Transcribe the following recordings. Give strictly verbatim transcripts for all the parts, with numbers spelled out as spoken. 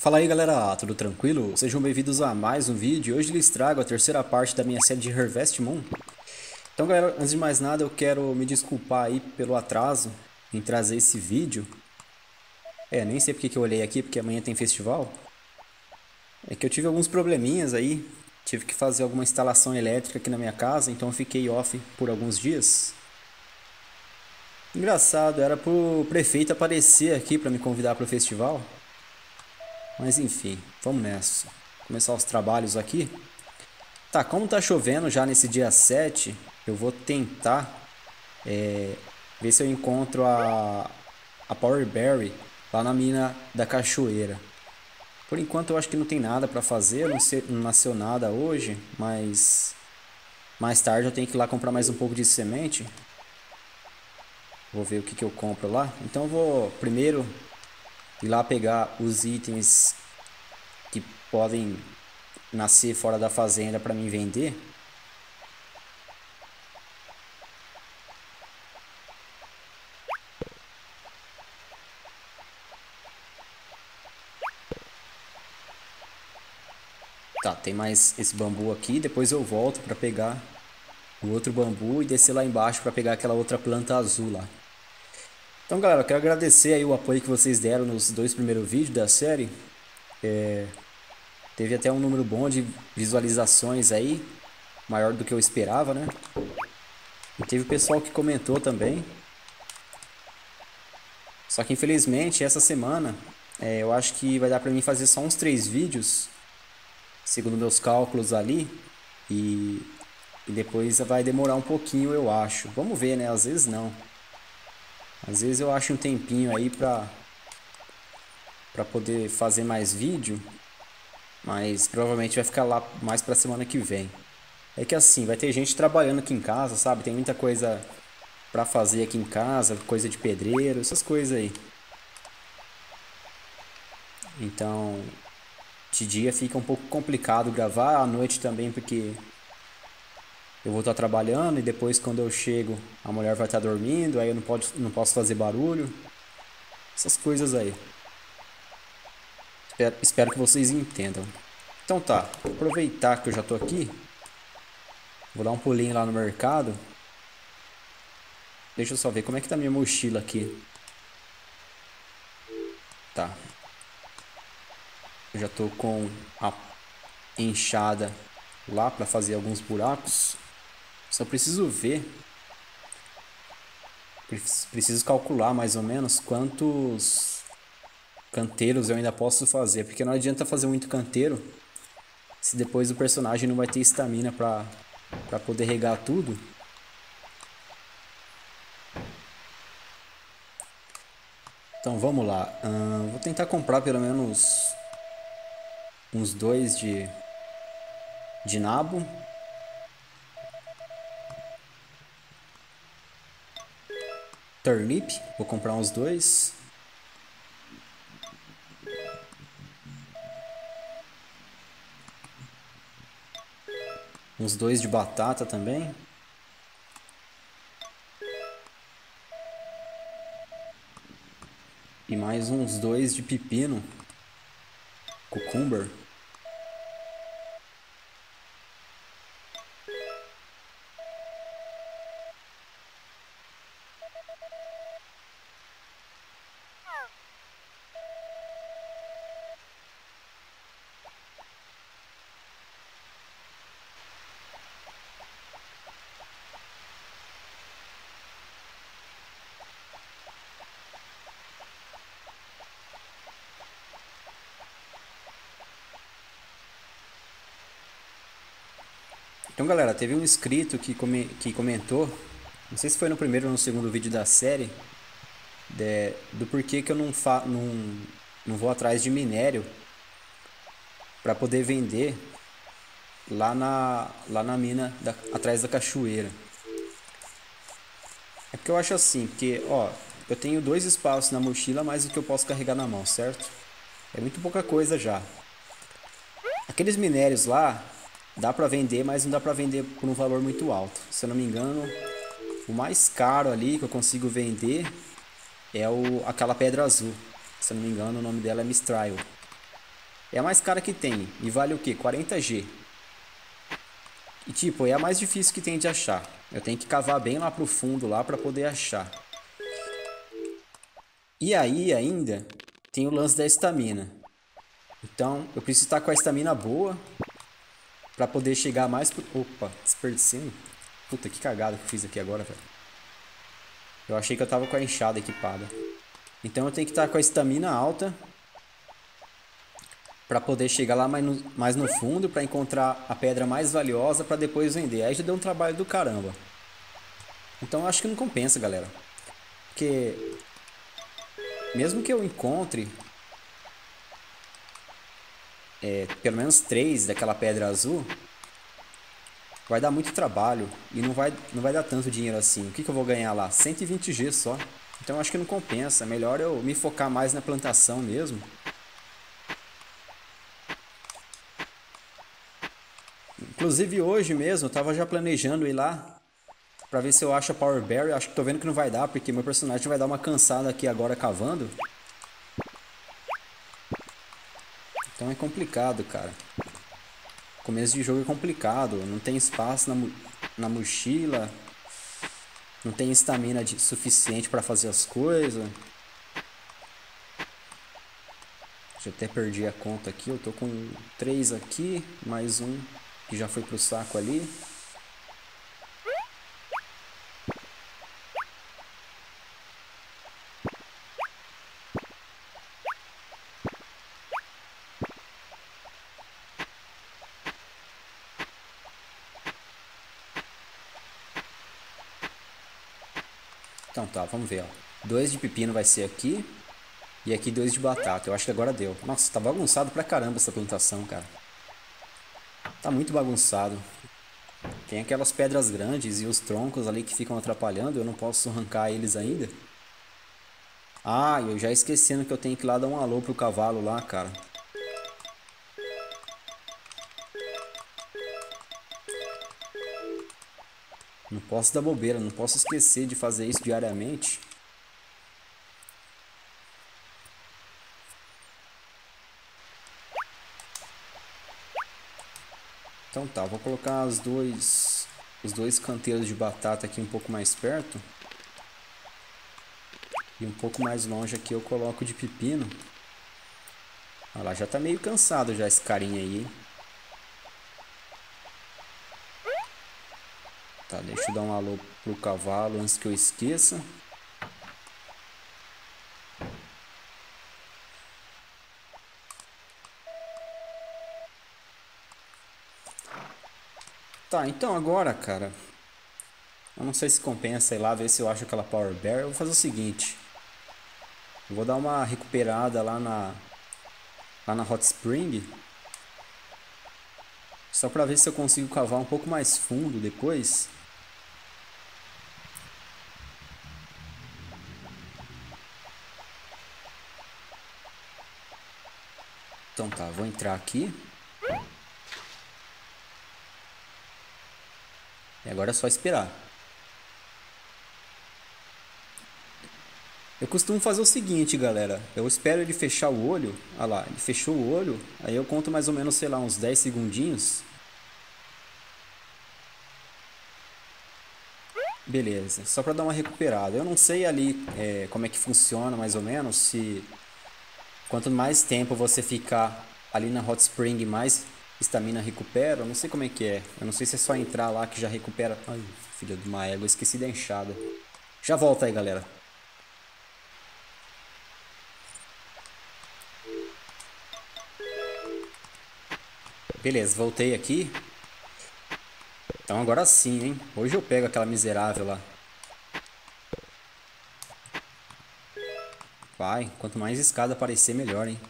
Fala aí galera, tudo tranquilo? Sejam bem-vindos a mais um vídeo. Hoje lhes trago a terceira parte da minha série de Harvest Moon. Então galera, antes de mais nada eu quero me desculpar aí pelo atraso em trazer esse vídeo. É, nem sei porque que eu olhei aqui, porque amanhã tem festival. É que eu tive alguns probleminhas aí, tive que fazer alguma instalação elétrica aqui na minha casa, então eu fiquei off por alguns dias. Engraçado, era pro prefeito aparecer aqui para me convidar para o festival. Mas enfim, vamos nessa. Começar os trabalhos aqui. Tá, como tá chovendo já nesse dia sete, eu vou tentar é, ver se eu encontro a, a Power Berry lá na mina da Cachoeira. Por enquanto eu acho que não tem nada pra fazer, não, sei, não nasceu nada hoje, mas mais tarde eu tenho que ir lá comprar mais um pouco de semente. Vou ver o que, que eu compro lá. Então eu vou primeiro ir lá pegar os itens que podem nascer fora da fazenda para mim vender. Tá, tem mais esse bambu aqui, depois eu volto para pegar o outro bambu e descer lá embaixo para pegar aquela outra planta azul lá. Então galera, eu quero agradecer aí o apoio que vocês deram nos dois primeiros vídeos da série. É, teve até um número bom de visualizações aí, maior do que eu esperava, né? E teve o pessoal que comentou também. Só que infelizmente essa semana é, eu acho que vai dar pra mim fazer só uns três vídeos, segundo meus cálculos ali. E, e depois vai demorar um pouquinho, eu acho. Vamos ver, né? Às vezes não. Às vezes eu acho um tempinho aí pra, pra poder fazer mais vídeo, mas provavelmente vai ficar lá mais pra semana que vem. É que assim, vai ter gente trabalhando aqui em casa, sabe? Tem muita coisa pra fazer aqui em casa, coisa de pedreiro, essas coisas aí. Então, de dia fica um pouco complicado gravar, à noite também porque eu vou estar trabalhando e depois quando eu chego a mulher vai estar dormindo, aí eu não, pode, não posso fazer barulho. Essas coisas aí. Espero, espero que vocês entendam. Então tá, vou aproveitar que eu já tô aqui. Vou dar um pulinho lá no mercado. Deixa eu só ver como é que tá minha mochila aqui. Tá. Eu já tô com a enxada lá pra fazer alguns buracos. Só preciso ver, preciso calcular mais ou menos quantos canteiros eu ainda posso fazer, porque não adianta fazer muito canteiro se depois o personagem não vai ter estamina pra, pra poder regar tudo. Então vamos lá. Hum, vou tentar comprar pelo menos uns dois de de nabo. Turnip, vou comprar uns dois. Uns dois de batata também. E mais uns dois de pepino. Cucumber. Então galera, teve um inscrito que, come, que comentou, não sei se foi no primeiro ou no segundo vídeo da série, de, do porquê que eu não, fa, não, não vou atrás de minério para poder vender lá na, lá na mina da, atrás da Cachoeira. É porque eu acho assim, porque ó, eu tenho dois espaços na mochila, mais o que eu posso carregar na mão, certo? É muito pouca coisa já. Aqueles minérios lá dá pra vender, mas não dá pra vender por um valor muito alto. Se eu não me engano, o mais caro ali que eu consigo vender é o, aquela pedra azul. Se eu não me engano, o nome dela é Mistral. É a mais cara que tem. E vale o quê? quarenta G. E tipo, é a mais difícil que tem de achar. Eu tenho que cavar bem lá pro fundo lá pra poder achar. E aí ainda tem o lance da estamina. Então eu preciso estar com a estamina boa pra poder chegar mais pro... Opa, desperdicei. Puta, que cagada que eu fiz aqui agora, velho. Eu achei que eu tava com a enxada equipada. Então eu tenho que estar com a estamina alta pra poder chegar lá mais no, mais no fundo, pra encontrar a pedra mais valiosa pra depois vender. Aí já deu um trabalho do caramba. Então eu acho que não compensa, galera. Porque mesmo que eu encontre é, pelo menos três daquela pedra azul, vai dar muito trabalho e não vai, não vai dar tanto dinheiro assim. O que, que eu vou ganhar lá? cento e vinte G só. Então eu acho que não compensa. É melhor eu me focar mais na plantação mesmo. Inclusive hoje mesmo eu tava já planejando ir lá pra ver se eu acho a Power Berry. Acho que tô vendo que não vai dar, porque meu personagem vai dar uma cansada aqui agora cavando. Então é complicado, cara. Começo de jogo é complicado. Não tem espaço na, mo na mochila. Não tem estamina suficiente pra fazer as coisas. Já até perdi a conta aqui. Eu tô com três aqui, mais um que já foi pro saco ali. Então tá, vamos ver, ó. Dois de pepino vai ser aqui. E aqui dois de batata. Eu acho que agora deu. Nossa, tá bagunçado pra caramba essa plantação, cara. Tá muito bagunçado. Tem aquelas pedras grandes e os troncos ali que ficam atrapalhando. Eu não posso arrancar eles ainda. Ah, eu já esquecendo que eu tenho que ir lá dar um alô pro cavalo lá, cara. Não posso dar bobeira, não posso esquecer de fazer isso diariamente. Então tá, vou colocar as dois, os dois canteiros de batata aqui um pouco mais perto. E um pouco mais longe aqui eu coloco de pepino. Olha lá, já tá meio cansado já esse carinha aí. Tá, deixa eu dar um alô pro cavalo antes que eu esqueça. Tá, então agora, cara, eu não sei se compensa ir lá ver se eu acho aquela Power Berry. Eu vou fazer o seguinte. Eu vou dar uma recuperada lá na, lá na Hot Spring. Só pra ver se eu consigo cavar um pouco mais fundo depois. Então tá, vou entrar aqui. E agora é só esperar. Eu costumo fazer o seguinte, galera. Eu espero ele fechar o olho. Olha lá, ele fechou o olho. Aí eu conto mais ou menos, sei lá, uns dez segundinhos. Beleza, só pra dar uma recuperada. Eu não sei ali é, como é que funciona mais ou menos. Se quanto mais tempo você ficar ali na Hot Spring, mais estamina recupera, eu não sei como é que é. Eu não sei se é só entrar lá que já recupera. Ai, filha de uma égua, esqueci da enxada. Já volta aí, galera. Beleza, voltei aqui. Então agora sim, hein. Hoje eu pego aquela miserável lá. Vai, quanto mais escada aparecer, melhor, hein.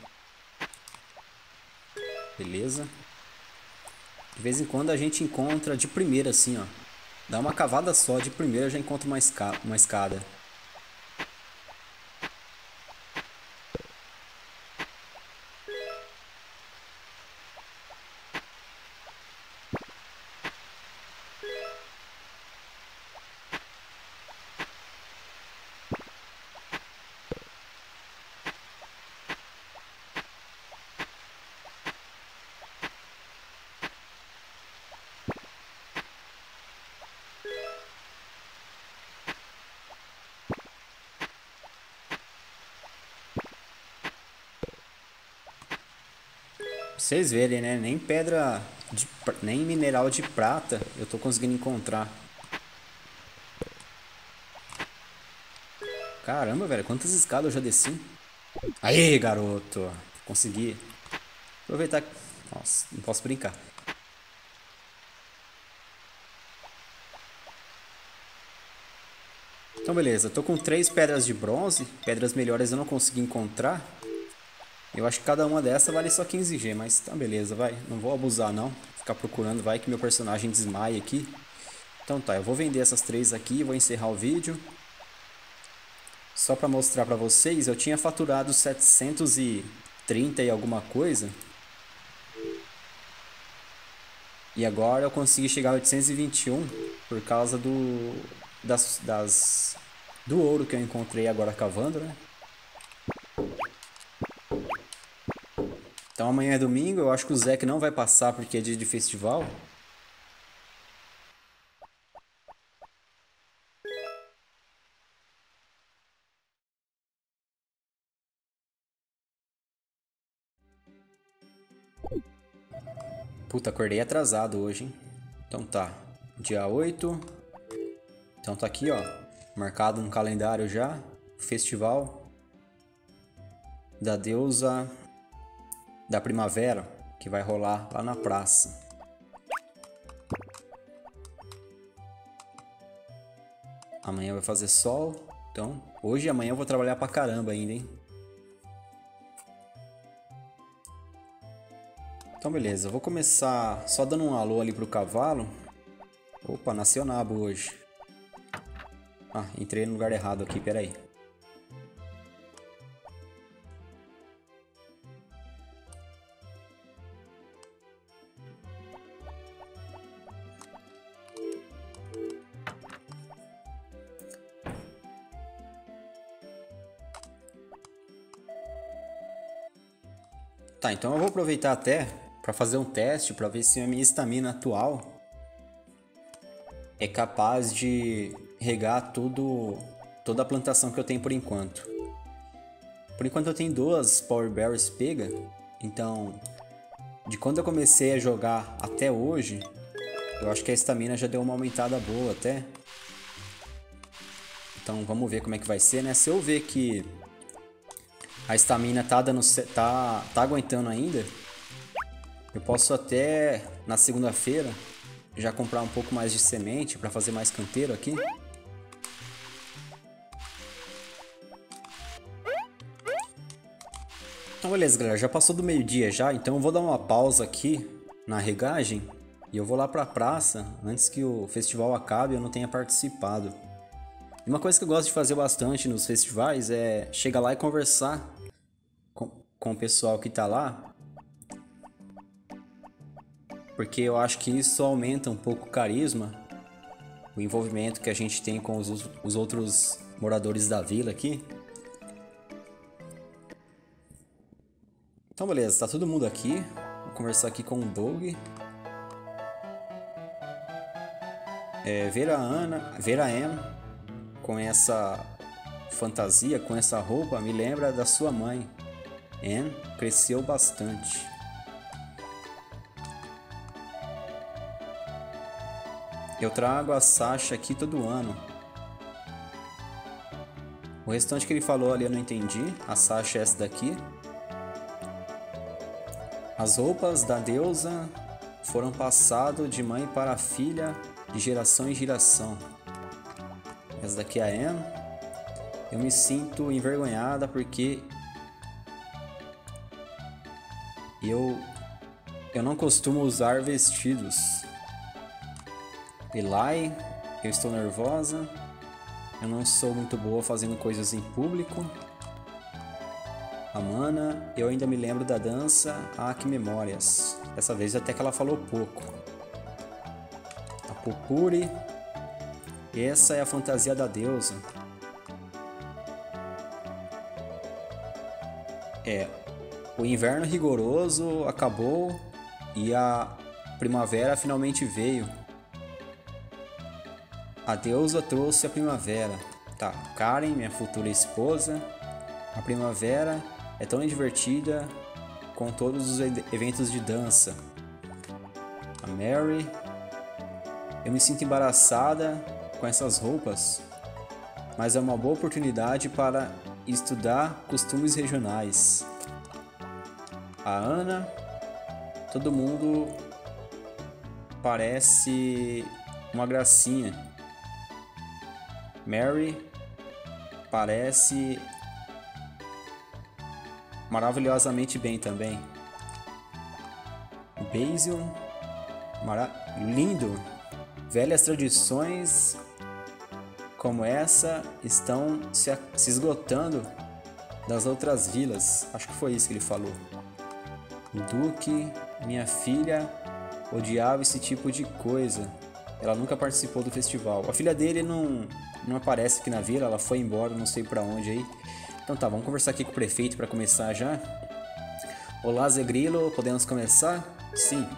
Beleza. De vez em quando a gente encontra de primeira assim, ó. Dá uma cavada só, de primeira já encontra uma, esca uma escada. Pra vocês verem, né? Nem pedra, de, nem mineral de prata eu tô conseguindo encontrar. Caramba, velho, quantas escadas eu já desci. Aí, garoto! Consegui. Aproveitar que... Nossa, não posso brincar. Então, beleza. Eu tô com três pedras de bronze. Pedras melhores eu não consegui encontrar. Eu acho que cada uma dessa vale só quinze G, mas tá beleza, vai. Não vou abusar, não. Ficar procurando, vai que meu personagem desmaia aqui. Então tá, eu vou vender essas três aqui, vou encerrar o vídeo. Só pra mostrar pra vocês, eu tinha faturado setecentos e trinta e alguma coisa. E agora eu consegui chegar a oitocentos e vinte e um por causa do das, das do ouro que eu encontrei agora cavando, né? Então amanhã é domingo, eu acho que o Zeke não vai passar porque é dia de festival. Puta, acordei atrasado hoje, hein? Então tá, dia oito. Então tá aqui, ó, marcado no calendário já. Festival da deusa da primavera, que vai rolar lá na praça. Amanhã vai fazer sol. Então, hoje e amanhã eu vou trabalhar pra caramba ainda, hein? Então beleza, eu vou começar só dando um alô ali pro cavalo. Opa, nasceu nabo hoje. Ah, entrei no lugar errado aqui, peraí. Tá, então eu vou aproveitar até para fazer um teste para ver se a minha estamina atual é capaz de regar tudo, toda a plantação que eu tenho por enquanto. Por enquanto eu tenho duas Power Berries pega, então de quando eu comecei a jogar até hoje, eu acho que a estamina já deu uma aumentada boa até. Então vamos ver como é que vai ser, né? Se eu ver que a estamina tá dando, tá, tá aguentando ainda, eu posso até, na segunda-feira, já comprar um pouco mais de semente para fazer mais canteiro aqui. Então beleza, galera, já passou do meio-dia já, então eu vou dar uma pausa aqui na regagem e eu vou lá para a praça antes que o festival acabe e eu não tenha participado. E uma coisa que eu gosto de fazer bastante nos festivais é chegar lá e conversar com, com o pessoal que tá lá, porque eu acho que isso aumenta um pouco o carisma, o envolvimento que a gente tem com os, os outros moradores da vila aqui. Então beleza, tá todo mundo aqui. Vou conversar aqui com o Doug. É, ver a Ana, ver a Ann com essa fantasia, com essa roupa, me lembra da sua mãe. Ann cresceu bastante. Eu trago a Sasha aqui todo ano. O restante que ele falou ali eu não entendi. A Sasha é essa daqui. As roupas da deusa foram passadas de mãe para filha, de geração em geração. Essa daqui é a Ann. Eu me sinto envergonhada porque eu, eu não costumo usar vestidos. Eli, eu estou nervosa, eu não sou muito boa fazendo coisas em público. Amana, eu ainda me lembro da dança, ah, que memórias. Dessa vez até que ela falou pouco. A Pupuri, essa é a fantasia da deusa. É, o inverno rigoroso acabou e a primavera finalmente veio. A deusa trouxe a primavera. Tá, Karen, minha futura esposa. A primavera é tão divertida com todos os eventos de dança. A Mary... Eu me sinto embaraçada com essas roupas, mas é uma boa oportunidade para estudar costumes regionais. A Ana... Todo mundo parece uma gracinha. Mary parece maravilhosamente bem também. Basil, mara... lindo. Velhas tradições como essa estão se, se esgotando das outras vilas. Acho que foi isso que ele falou. O Duque... Minha filha odiava esse tipo de coisa. Ela nunca participou do festival. A filha dele não, não aparece aqui na vila. Ela foi embora, não sei pra onde aí. Então tá, vamos conversar aqui com o prefeito pra começar já. Olá, Zé Grilo, podemos começar? Sim.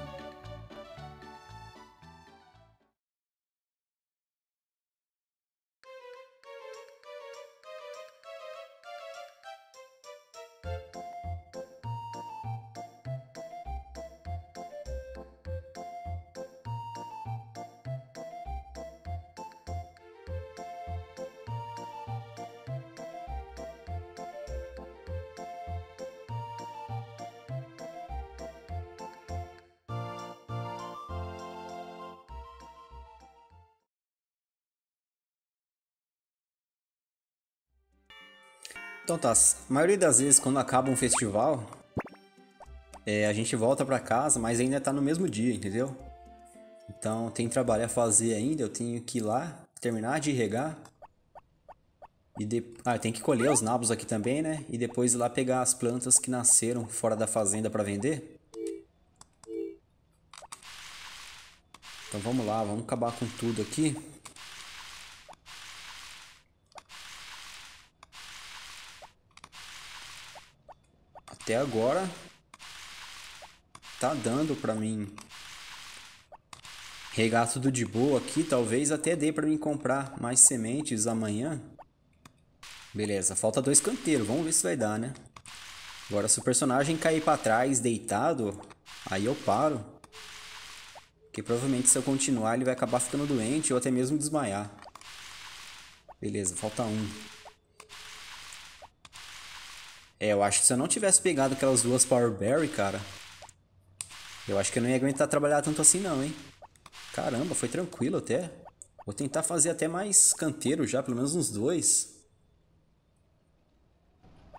Então tá, a maioria das vezes quando acaba um festival, é, a gente volta pra casa, mas ainda tá no mesmo dia, entendeu? Então tem trabalho a fazer ainda, eu tenho que ir lá, terminar de regar. E de... Ah, tem que colher os nabos aqui também, né? E depois ir lá pegar as plantas que nasceram fora da fazenda pra vender. Então vamos lá, vamos acabar com tudo aqui. Até agora tá dando pra mim regar tudo de boa aqui. Talvez até dê pra mim comprar mais sementes amanhã. Beleza, falta dois canteiros. Vamos ver se vai dar, né? Agora se o personagem cair pra trás deitado, aí eu paro. Porque provavelmente se eu continuar ele vai acabar ficando doente ou até mesmo desmaiar. Beleza, falta um. É, eu acho que se eu não tivesse pegado aquelas duas Power Berry, cara, eu acho que eu não ia aguentar trabalhar tanto assim não, hein? Caramba, foi tranquilo até. Vou tentar fazer até mais canteiro já, pelo menos uns dois.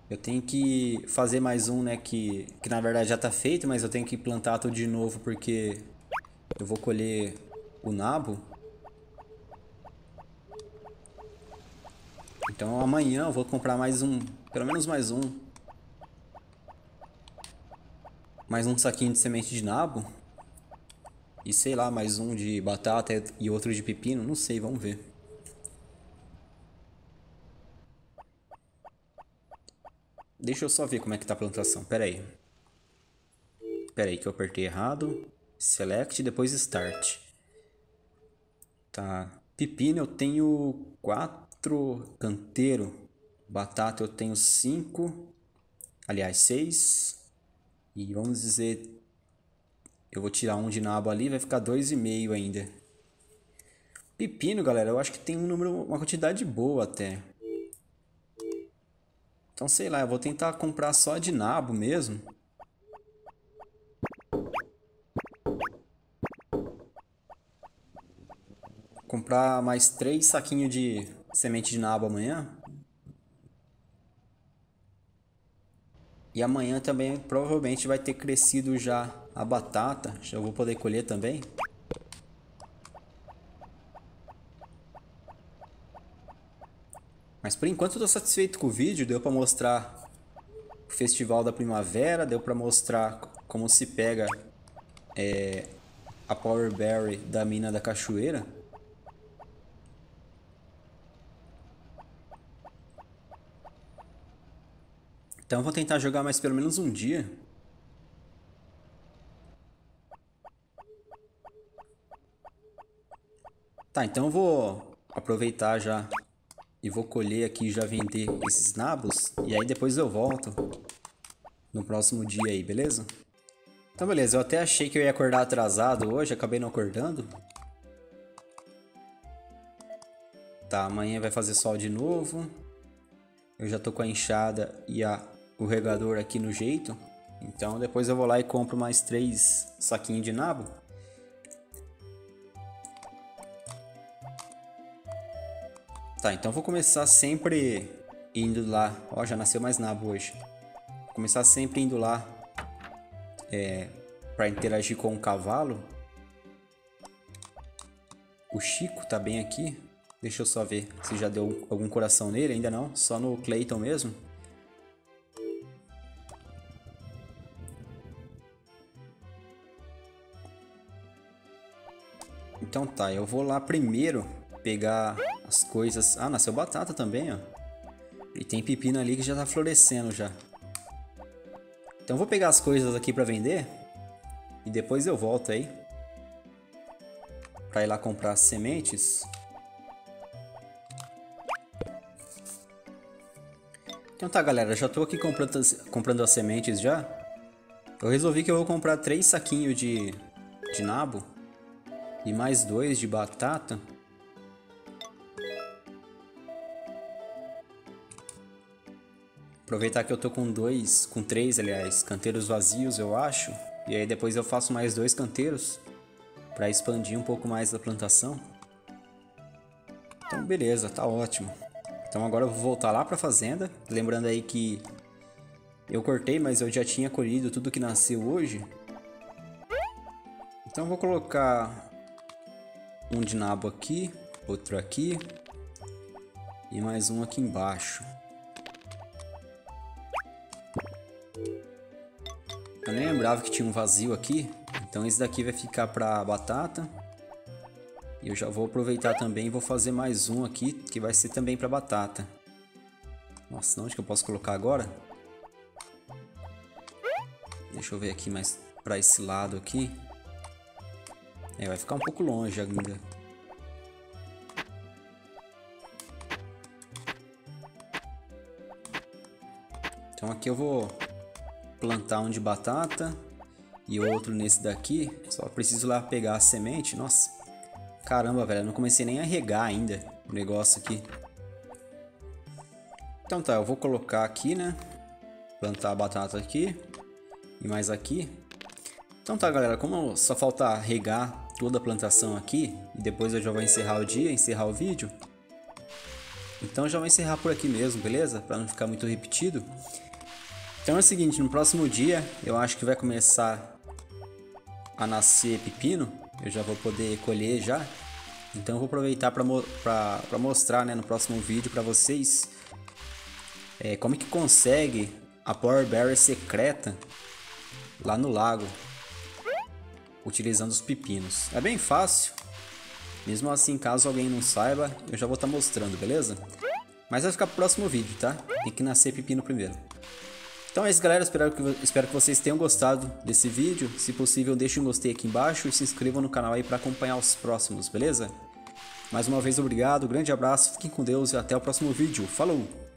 Eu tenho que fazer mais um, né, que, que na verdade já tá feito, mas eu tenho que plantar tudo de novo porque eu vou colher o nabo. Então amanhã eu vou comprar mais um, pelo menos mais um. Mais um saquinho de semente de nabo. E sei lá, mais um de batata e outro de pepino. Não sei, vamos ver. Deixa eu só ver como é que tá a plantação. Pera aí. Pera aí que eu apertei errado. Select, depois Start. Tá. Pepino eu tenho quatro canteiro. Batata eu tenho cinco. Aliás, seis. E vamos dizer, eu vou tirar um de nabo ali, vai ficar dois e meio ainda. Pepino, galera, eu acho que tem um número, uma quantidade boa até. Então, sei lá, eu vou tentar comprar só de nabo mesmo. Vou comprar mais três saquinhos de semente de nabo amanhã. E amanhã também provavelmente vai ter crescido já a batata. Já vou poder colher também. Mas por enquanto eu tô satisfeito com o vídeo. Deu para mostrar o festival da primavera. Deu para mostrar como se pega é, a Power Berry da mina da Cachoeira. Então eu vou tentar jogar mais pelo menos um dia. Tá, então eu vou aproveitar já e vou colher aqui e já vender esses nabos. E aí depois eu volto no próximo dia aí, beleza? Então beleza, eu até achei que eu ia acordar atrasado hoje, acabei não acordando. Tá, amanhã vai fazer sol de novo. Eu já tô com a enxada e a, o regador aqui no jeito. Então depois eu vou lá e compro mais três saquinhos de nabo. Tá, então vou começar sempre indo lá. Ó, já nasceu mais nabo hoje. Vou começar sempre indo lá é, pra interagir com o cavalo. O Chico tá bem aqui. Deixa eu só ver se já deu algum coração nele. Ainda não, só no Cleiton mesmo. Então tá, eu vou lá primeiro pegar as coisas... Ah, nasceu batata também, ó. E tem pepino ali que já tá florescendo já. Então vou pegar as coisas aqui pra vender. E depois eu volto aí. Pra ir lá comprar as sementes. Então tá, galera, já tô aqui comprando as, comprando as sementes já. Eu resolvi que eu vou comprar três saquinhos de, de nabo e mais dois de batata. Aproveitar que eu tô com dois, com três, aliás, canteiros vazios, eu acho. E aí depois eu faço mais dois canteiros pra expandir um pouco mais da plantação. Então beleza, tá ótimo. Então agora eu vou voltar lá para a fazenda, lembrando aí que eu cortei, mas eu já tinha colhido tudo que nasceu hoje. Então eu vou colocar um de nabo aqui, outro aqui e mais um aqui embaixo. Eu nem lembrava que tinha um vazio aqui, então esse daqui vai ficar para a batata. E eu já vou aproveitar também e vou fazer mais um aqui, que vai ser também para batata. Nossa, onde que eu posso colocar agora? Deixa eu ver aqui mais para esse lado aqui. É, vai ficar um pouco longe ainda. Então aqui eu vou plantar um de batata e outro nesse daqui. Só preciso lá pegar a semente, nossa. Caramba, velho, eu não comecei nem a regar ainda o negócio aqui. Então tá, eu vou colocar aqui, né? Plantar a batata aqui. E mais aqui. Então tá, galera, como só falta regar toda a plantação aqui, e depois eu já vou encerrar o dia, encerrar o vídeo. Então já vou encerrar por aqui mesmo, beleza? Pra não ficar muito repetido. Então é o seguinte, no próximo dia eu acho que vai começar a nascer pepino. Eu já vou poder colher já. Então eu vou aproveitar para mo mostrar, né, no próximo vídeo para vocês é, como é que consegue a Power Berry secreta lá no lago, utilizando os pepinos. É bem fácil. Mesmo assim, caso alguém não saiba, eu já vou estar tá mostrando, beleza? Mas vai ficar pro próximo vídeo, tá? Tem que nascer pepino primeiro. Então é isso, galera, espero que, espero que vocês tenham gostado desse vídeo. Se possível, deixe um gostei aqui embaixo e se inscrevam no canal aí para acompanhar os próximos, beleza? Mais uma vez, obrigado, grande abraço, fiquem com Deus e até o próximo vídeo. Falou!